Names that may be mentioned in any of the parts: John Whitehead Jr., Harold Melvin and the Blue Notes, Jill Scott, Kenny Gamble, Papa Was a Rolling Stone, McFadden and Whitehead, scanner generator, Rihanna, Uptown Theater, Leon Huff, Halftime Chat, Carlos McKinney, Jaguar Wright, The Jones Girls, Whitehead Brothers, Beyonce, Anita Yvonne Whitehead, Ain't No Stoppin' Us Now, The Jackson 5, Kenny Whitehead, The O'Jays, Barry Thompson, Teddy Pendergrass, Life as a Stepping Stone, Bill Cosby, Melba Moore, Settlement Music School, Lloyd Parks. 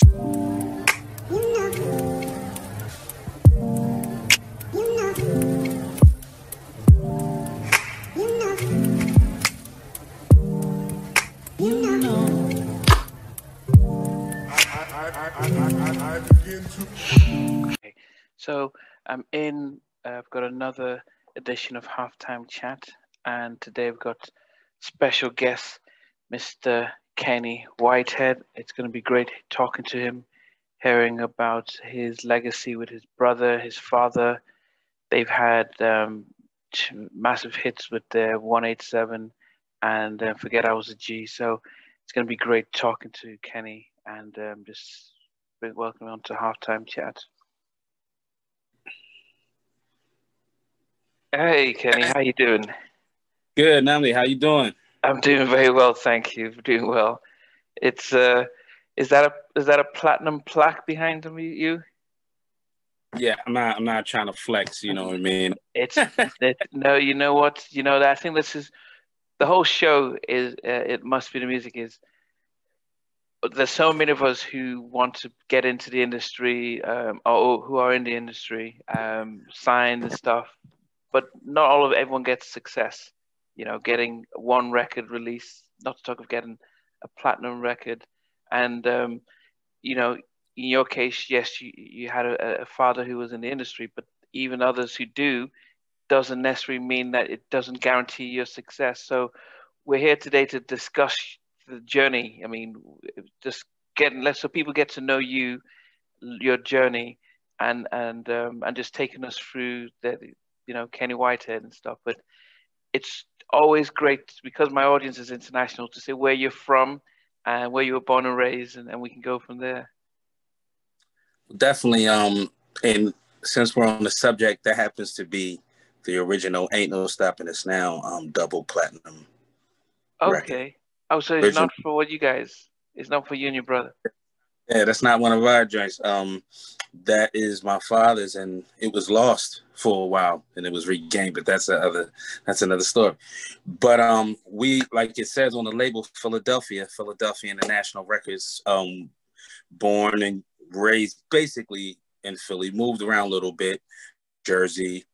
Okay, so I'm in. I've got another edition of Halftime Chat, and today we've got special guest Mr. Kenny Whitehead. It's going to be great talking to him, hearing about his legacy with his brother, his father. They've had two massive hits with their 187 and Forget I Was a G. So it's going to be great talking to Kenny, and just welcome on to Halftime Chat. Hey Kenny, how you doing? Good, Namdi, how you doing? I'm doing very well, thank you. Doing well. It's is that a platinum plaque behind you? Yeah, I'm not trying to flex, you know what I mean? No, you know what? You know, I think this is the whole show is It Must Be the Music is. There's so many of us who want to get into the industry, or who are in the industry, signed and stuff, but not everyone gets success. You know, getting one record release, not to talk of getting a platinum record. And, you know, in your case, yes, you had a father who was in the industry, but even others who do, doesn't necessarily mean that it doesn't guarantee your success. So we're here today to discuss the journey. I mean, just getting less so people get to know you, your journey, and just taking us through the, you know, Kenny Whitehead and stuff. But it's always great, because my audience is international, to say where you're from and where you were born and raised, and we can go from there. Definitely. And since we're on the subject, that happens to be the original Ain't No Stoppin' Us Now double platinum record. Okay. Oh, so it's original. Not for what you guys, it's not for you and your brother. Yeah, that's not one of our joints. That is my father's, and it was lost for a while, and it was regained. But that's another story. But we, like it says on the label, Philadelphia International Records. Born and raised basically in Philly, moved around a little bit, Jersey,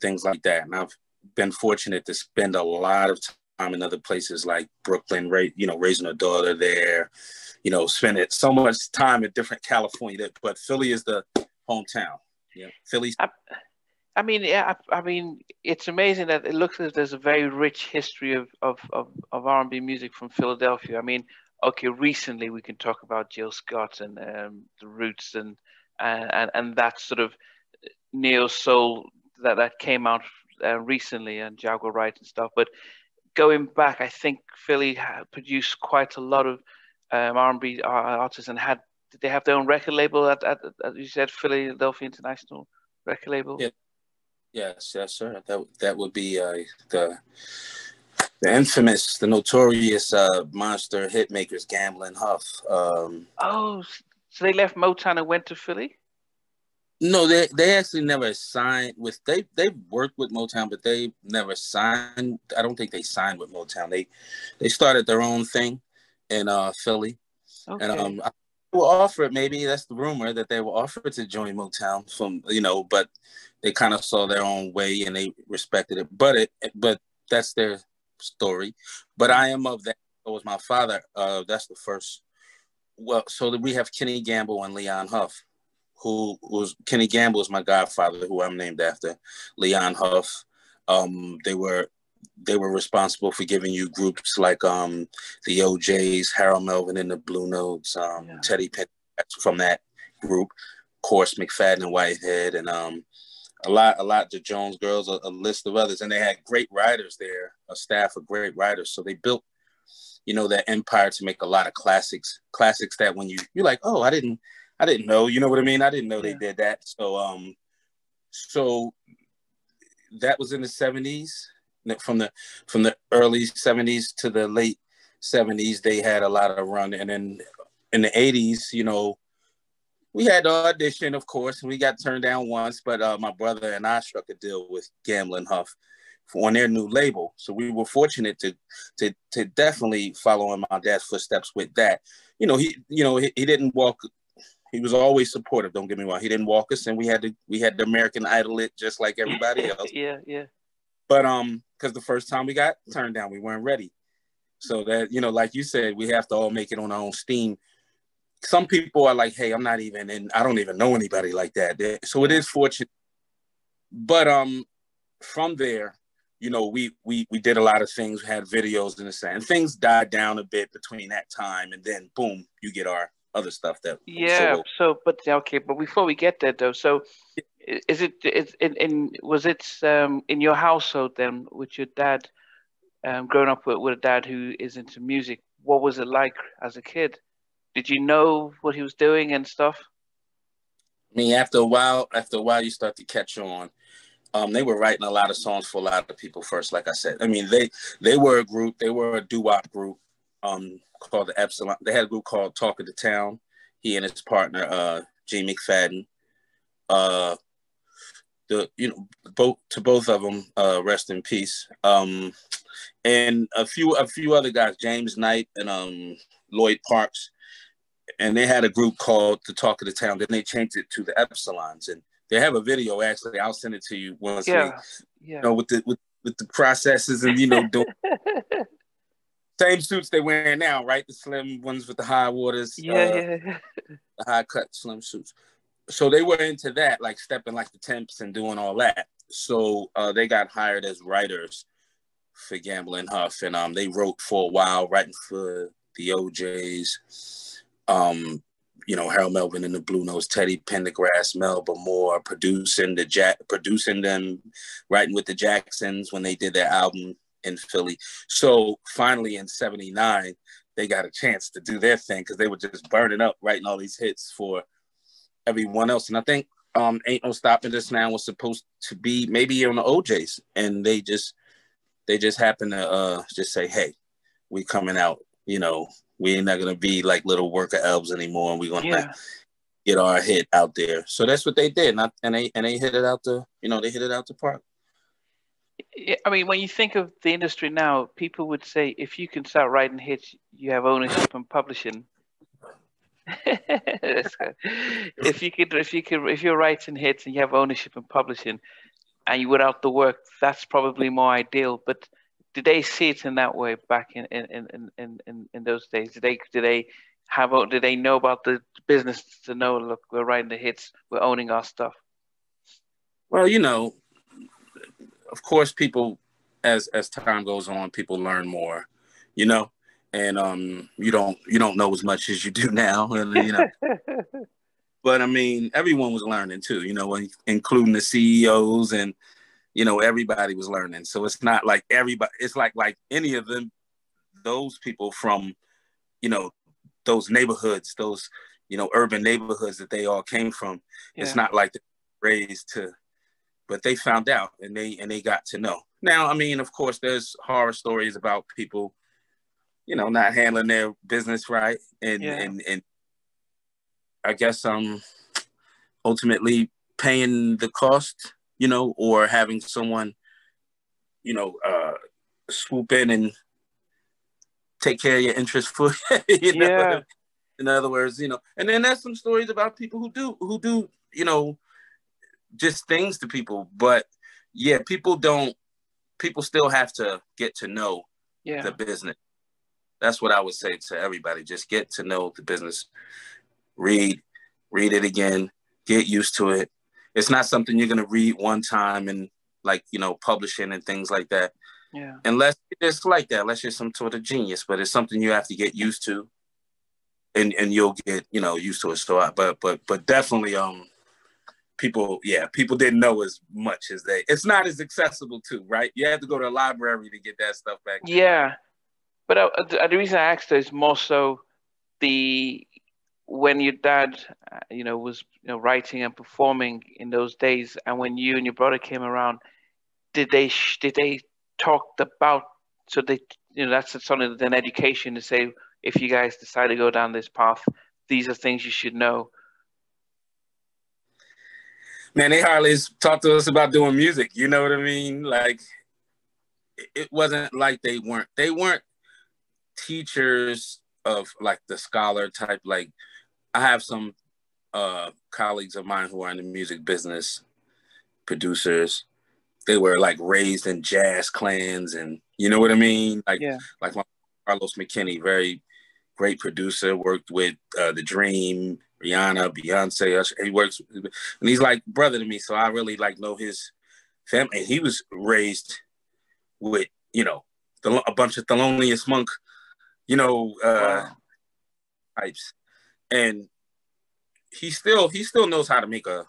things like that. And I've been fortunate to spend a lot of time in other places like Brooklyn, right? You know, raising a daughter there. You know, spend it so much time in different California, but Philly is the hometown. Yeah, Philly. I mean, it's amazing that it looks as if there's a very rich history of R&B music from Philadelphia. I mean, okay, recently we can talk about Jill Scott and the Roots and that sort of neo soul that came out recently, and Jaguar Wright and stuff. But going back, I think Philly produced quite a lot of R&B artists, and did they have their own record label at you said Philadelphia International Record Label? Yeah. Yes, sir. That would be the infamous, the notorious monster hit makers Gamble and Huff. Oh, so they left Motown and went to Philly? No, they actually never signed with. They worked with Motown, but they never signed. I don't think they signed with Motown. They started their own thing in Philly. Okay. And they were offered, maybe that's the rumor, that they were offered to join Motown from, you know, but they kind of saw their own way and they respected it. But that's their story. But I am of that. So was my father. That's the first. Well, so we have Kenny Gamble and Leon Huff, who was, Kenny Gamble is my godfather, who I'm named after. Leon Huff, they were responsible for giving you groups like the O'Jays, Harold Melvin and the Blue Notes, Teddy Pendergrass from that group, of course McFadden and Whitehead, and a lot the Jones Girls, a list of others, and they had great writers there, a staff of great writers. So they built, you know, that empire to make a lot of classics that when you're like, oh, I didn't know, you know what I mean? I didn't know they did that. So so that was in the 70s. From the early 70s to the late 70s, they had a lot of run. And then in the 80s, you know, we had to audition, of course, and we got turned down once, but my brother and I struck a deal with Gamble and Huff on their new label. So we were fortunate to definitely follow in my dad's footsteps with that. You know, he didn't walk. He was always supportive. Don't get me wrong. He didn't walk us, and we had to American Idol it just like everybody else. Yeah. But because the first time we got turned down, we weren't ready. So that, you know, like you said, we have to all make it on our own steam. Some people are like, hey, I'm not even in. I don't even know anybody like that. So it is fortunate. But from there, you know, we did a lot of things. We had videos and this, and things died down a bit between that time, and then boom, you get our other stuff that. Yeah. But before we get there though, so was it in your household then with your dad, growing up with a dad who is into music? What was it like as a kid? Did you know what he was doing and stuff? I mean, after a while, you start to catch on. They were writing a lot of songs for a lot of people first, like I said. I mean, they were a group. They were a doo-wop group called the Epsilons. They had a group called Talk of the Town. He and his partner, Gene McFadden. Both of them, rest in peace. And a few other guys, James Knight and Lloyd Parks. And they had a group called The Talk of the Town. Then they changed it to the Epsilons, and they have a video actually. I'll send it to you once. Yeah. You know, with the processes and, you know, doing same suits they're wearing now, right? The slim ones with the high waters. Yeah. The high cut slim suits. So they were into that, like stepping like the temps and doing all that. So they got hired as writers for Gamble and Huff, and they wrote for a while, writing for the O'Jays. You know, Harold Melvin and the Blue Notes, Teddy Pendergrass, Melba Moore, producing them, writing with the Jacksons when they did their album in Philly. So finally in 1979, they got a chance to do their thing because they were just burning up, writing all these hits for everyone else. And I think Ain't No Stoppin' Us Now was supposed to be maybe on the O'Jays. And they just happened to just say, hey, we coming out, you know, we ain't not going to be like little worker elves anymore, and we're going to get our hit out there. So that's what they did, and they hit it out the, you know, they hit it out the park. I mean, when you think of the industry now, people would say if you can start writing hits, you have ownership and publishing. If you're writing hits and you have ownership and publishing, and you would out the work, that's probably more ideal. But did they see it in that way back in those days? Did they know about the business to know, look, we're writing the hits, we're owning our stuff? Well, you know, of course, people, as time goes on, people learn more, you know, and you don't know as much as you do now, you know. But I mean, everyone was learning too, you know, including the CEOs and, you know, everybody was learning. So it's not like everybody, it's like any of them, those people from, you know, those neighborhoods, those, you know, urban neighborhoods that they all came from. Yeah. It's not like they're raised to, but they found out and they got to know. Now, I mean, of course, there's horror stories about people, you know, not handling their business right. And I guess ultimately paying the cost, you know, or having someone, you know, swoop in and take care of your interest for, you know, in other words, you know. And then there's some stories about people who do, you know, just things to people. But yeah, people still have to get to know the business. That's what I would say to everybody. Just get to know the business, read it again, get used to it. It's not something you're going to read one time and, like, you know, publishing and things like that. Yeah. Unless it's like that, unless you're some sort of genius, but it's something you have to get used to, and you'll get, you know, used to it. So, but definitely, people didn't know as much as they. It's not as accessible too, right? You have to go to a library to get that stuff back. Yeah, but the reason I asked is more so when your dad, you know, was, you know, writing and performing in those days, and when you and your brother came around, did they talked about, so they, you know, that's something that an education to say, if you guys decide to go down this path, these are things you should know. Man, they hardly talked to us about doing music. You know what I mean? Like, it wasn't like they weren't teachers of like the scholar type. Like I have some colleagues of mine who are in the music business, producers. They were like raised in jazz clans, and you know what I mean? Like, yeah. Like my Carlos McKinney, very great producer, worked with The Dream, Rihanna, Beyonce. He works, and he's like brother to me, so I really like know his family. And he was raised with, you know, a bunch of Thelonious Monk, you know, wow. types, and he still knows how to make a,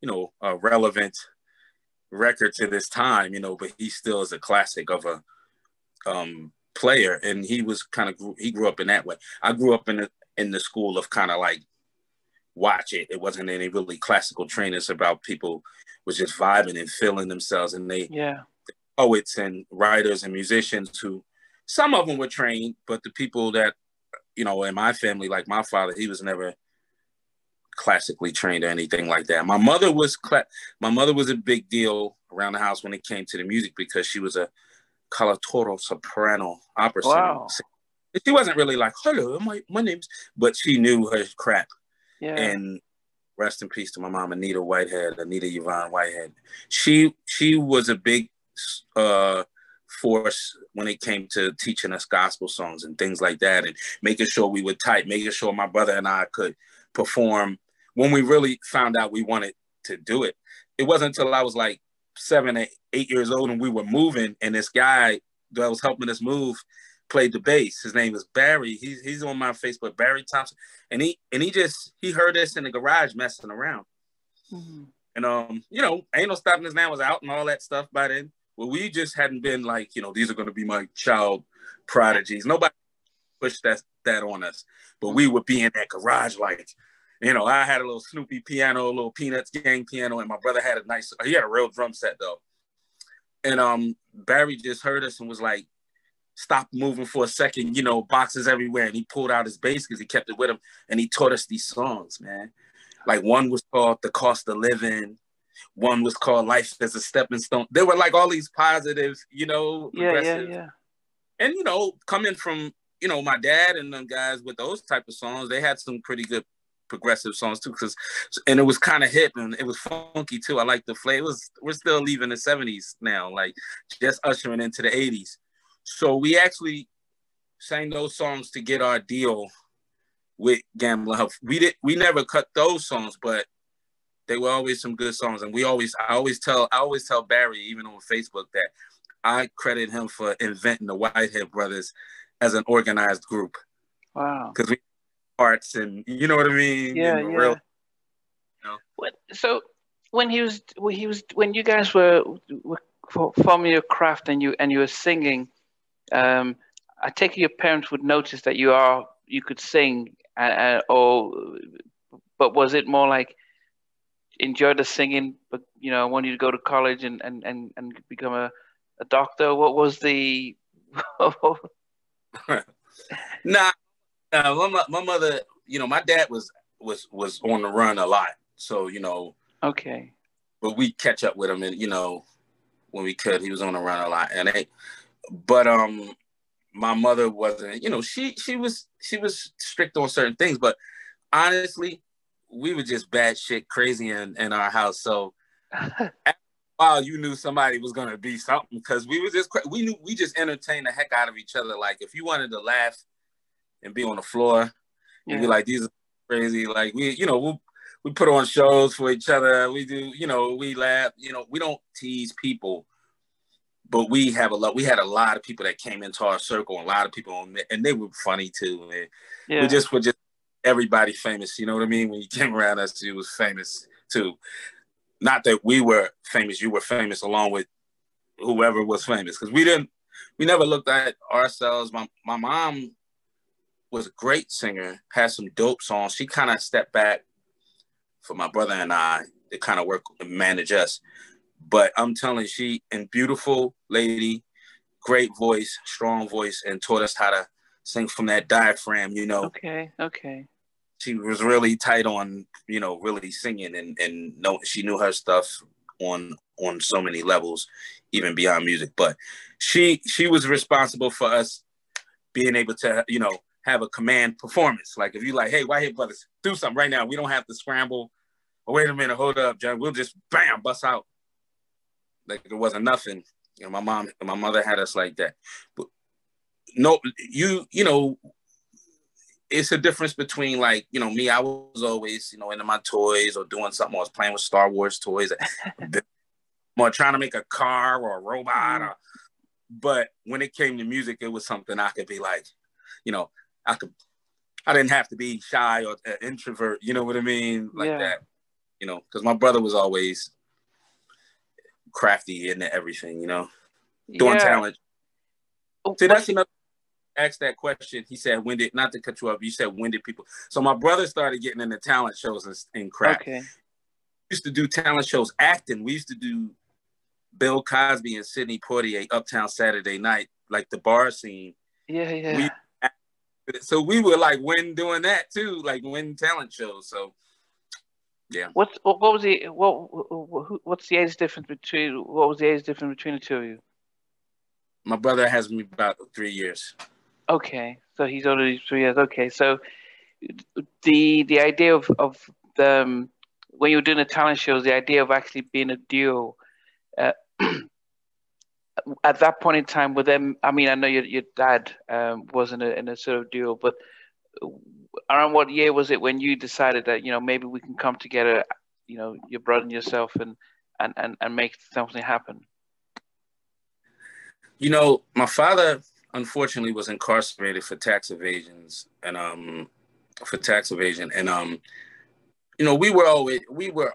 you know, a relevant record to this time, you know, but he still is a classic of a player. And he was kind of, he grew up in that way. I grew up in the school of kind of like, watch it. It wasn't any really classical trainers about people was just vibing and feeling themselves. And they, yeah, poets and writers and musicians who, some of them were trained, but the people that, you know, in my family, like my father, he was never classically trained or anything like that. My mother was a big deal around the house when it came to the music because she was a coloratura soprano opera wow. singer. She wasn't really like, hello, my name's, but she knew her crap. Yeah. And rest in peace to my mom, Anita Yvonne Whitehead. She was a big force when it came to teaching us gospel songs and things like that, and making sure we would type, making sure my brother and I could perform when we really found out we wanted to do it. It wasn't until I was like 7 or 8 years old and we were moving, and this guy that was helping us move played the bass. His name is Barry. He's on my Facebook, Barry Thompson. And he heard us in the garage messing around. Mm-hmm. And you know, Ain't No Stoppin' Us Now was out and all that stuff by then. Well, we just hadn't been like, you know, these are gonna be my child prodigies. Nobody pushed that on us. But we would be in that garage like, you know, I had a little Snoopy piano, a little Peanuts Gang piano, and my brother had he had a real drum set though. And Barry just heard us and was like, stop moving for a second, you know, boxes everywhere. And he pulled out his bass because he kept it with him. And he taught us these songs, man. Like one was called The Cost of Living. One was called Life as a Stepping Stone. They were like all these positive, you know, progressive. Yeah. And, you know, coming from, you know, my dad and them guys with those type of songs, they had some pretty good progressive songs too. And it was kind of hip and it was funky too. I like the flavor. We're still leaving the 70s now, like just ushering into the 80s. So we actually sang those songs to get our deal with Gamble and Huff. We never cut those songs, but they were always some good songs. And I always tell Barry, even on Facebook, that I credit him for inventing the Whitehead Brothers as an organized group. Wow. Because we arts and you know what I mean? Yeah, yeah. Real, you know? So when you guys were from your craft and you were singing, I take it your parents would notice that you could sing, but was it more like enjoy the singing, but you know I want you to go to college and become a doctor? What was the? My mother, you know, my dad was on the run a lot, so you know. Okay. But we catch up with him, and you know, when we could, he was on the run a lot, and they. But my mother wasn't, you know, she was strict on certain things, but honestly, we were just batshit crazy in our house. So after a while, you knew somebody was gonna be something because we just entertained the heck out of each other. Like if you wanted to laugh and be on the floor, you'd be like, these are crazy. Like we put on shows for each other. We do, you know, we laugh. You know, we don't tease people. But we had a lot of people that came into our circle, and a lot of people and they were funny too. And yeah. We just were just everybody famous, you know what I mean? When you came around us, you was famous too. Not that we were famous, you were famous along with whoever was famous. Because we never looked at ourselves. My mom was a great singer, had some dope songs. She kind of stepped back for my brother and I to kind of work and manage us. But I'm telling you, she and beautiful lady, great voice, strong voice, and taught us how to sing from that diaphragm, you know. Okay. She was really tight on, you know, really singing and she knew her stuff on so many levels, even beyond music. But she was responsible for us being able to, you know, have a command performance. Like if you like, hey, Whitehead Brothers, do something right now. We don't have to scramble. Oh, wait a minute, hold up, John. We'll just bam, bust out. Like it wasn't nothing. You know, my mother had us like that. But no, you know, it's a difference between like, you know, me, I was always, you know, into my toys or doing something. I was playing with Star Wars toys or trying to make a car or a robot. But when it came to music, it was something I could be like, you know, I didn't have to be shy or an introvert, you know what I mean? Like yeah. that, you know, because my brother was always crafty into everything, you know, doing yeah. talent. See, that's another. Asked that question. He said, when did, not to cut you off, you said, when did people, so my brother started getting into talent shows and crap. Okay. We used to do talent shows acting. We used to do Bill Cosby and Sidney Poitier Uptown Saturday Night, like the bar scene. Yeah, yeah. So we were like, when doing that too, like when talent shows. So, yeah. What was the age difference between the two of you? My brother has me about 3 years. Okay, so he's already 3 years. Okay, so the idea of when you were doing the talent shows, the idea of actually being a duo at that point in time with them. I mean, I know your dad was in a sort of duo, but around what year was it when you decided that, you know, maybe we can come together, you know, your brother and yourself, and make something happen? You know, my father, unfortunately, was incarcerated for tax evasions and you know, we were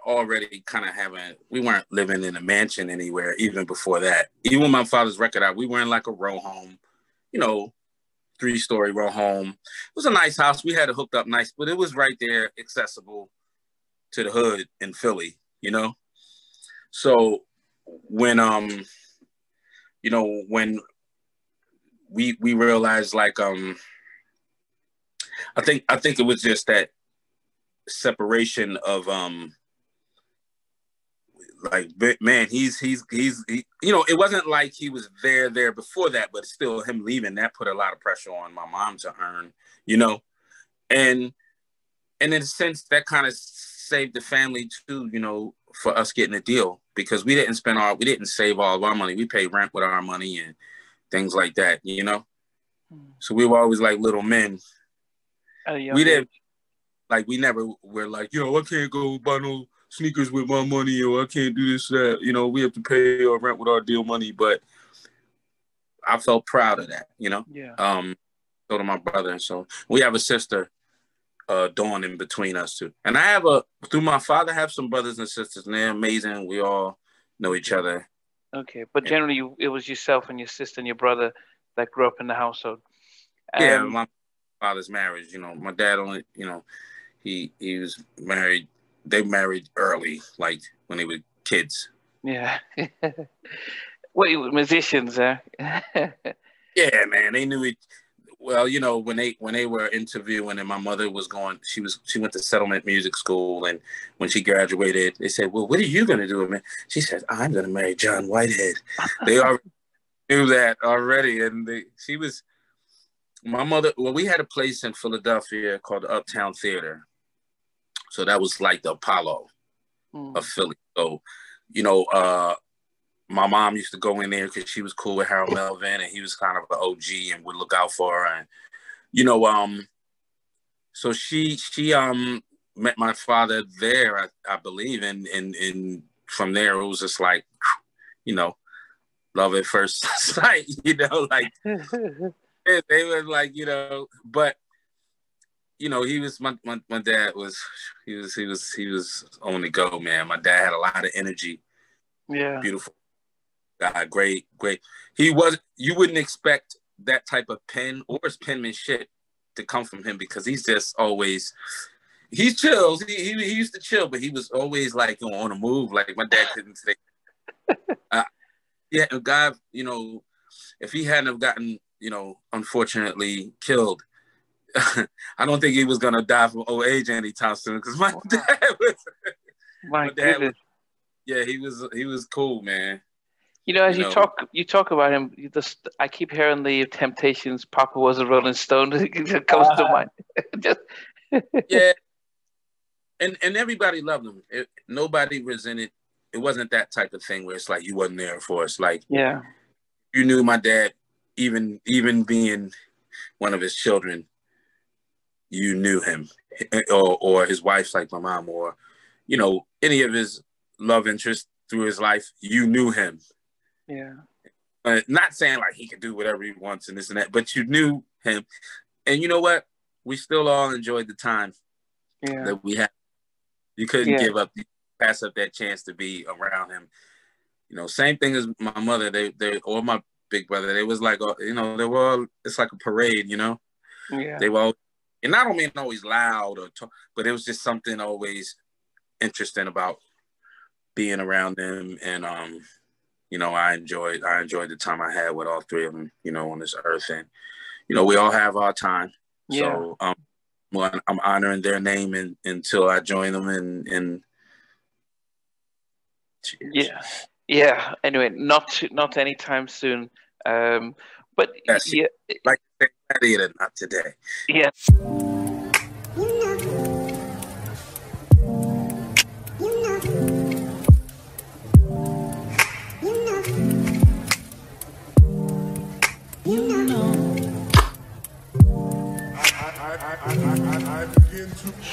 already kind of having, we weren't living in a mansion anywhere even before that. Even when my father's record out, we were in like a row home, you know, 3-story row home. It was a nice house. We had it hooked up nice, but it was right there accessible to the hood in Philly, you know? So when, you know, when we realized, like, I think it was just that separation of, like, man, he's you know, it wasn't like he was there before that, but still him leaving, that put a lot of pressure on my mom to earn, you know, and in a sense, that kind of saved the family too, you know, for us getting a deal, because we didn't save all of our money. We paid rent with our money and things like that, you know? So we were always like little men. We're like, yo, I can't go buy no sneakers with my money, or I can't do this, that, you know, we have to pay our rent with our deal money. But I felt proud of that, you know? Yeah. So to my brother. So we have a sister, Dawn, in between us two. And I have through my father, I have some brothers and sisters, and they're amazing. We all know each other. Okay, but generally it was yourself and your sister and your brother that grew up in the household. Yeah, my father's marriage, you know, my dad only, you know, he was married, they married early, like when they were kids. Yeah. Well, you were musicians, huh? Yeah, man, they knew it. Well, you know, when they were interviewing and my mother was going, she went to Settlement Music School, and when she graduated, they said, well, what are you gonna do, man? She said, I'm gonna marry John Whitehead. They already knew that already, and we had a place in Philadelphia called the Uptown Theater, so that was like the Apollo of Philly. So, you know, my mom used to go in there because she was cool with Harold Melvin, and he was kind of an OG and would look out for her. And, you know, so she met my father there, I believe. And from there, it was just like, you know, love at first sight, you know, like they were like, you know, but, you know, he was, my dad was, he was on the go, man. My dad had a lot of energy. Yeah. Beautiful. God, great. You wouldn't expect that type of pen or his penmanship to come from him, because he's just always, he chills. He used to chill, but he was always like, you know, on a move. Like my dad couldn't say, yeah, God, you know, if he hadn't have gotten, you know, unfortunately killed, I don't think he was going to die from old age anytime soon, because my dad was, Yeah, he was cool, man. You know, as you, you talk about him, you just, I keep hearing the Temptations, Papa Was a Rolling Stone. It comes to mind. Yeah. And everybody loved him. Nobody resented. It wasn't that type of thing where it's like you wasn't there for us. Like, yeah, you knew my dad, even being one of his children, you knew him, or his wife, like my mom, or, you know, any of his love interests through his life, you knew him. Yeah. Not saying like he could do whatever he wants and this and that, but you knew him. And you know what? We still all enjoyed the time that we had. You couldn't give up, pass up that chance to be around him. You know, same thing as my mother, they or my big brother. They was like, you know, they were all, it's like a parade, you know? Yeah. They were all, and I don't mean always loud or talk, but it was just something always interesting about being around them. And, you know, I enjoyed the time I had with all three of them, you know, on this earth. And, you know, we all have our time. Yeah. So I'm honoring their name until I join them and cheers. Yeah. Anyway, not anytime soon. But yeah, like later, not today. Yeah. I begin to.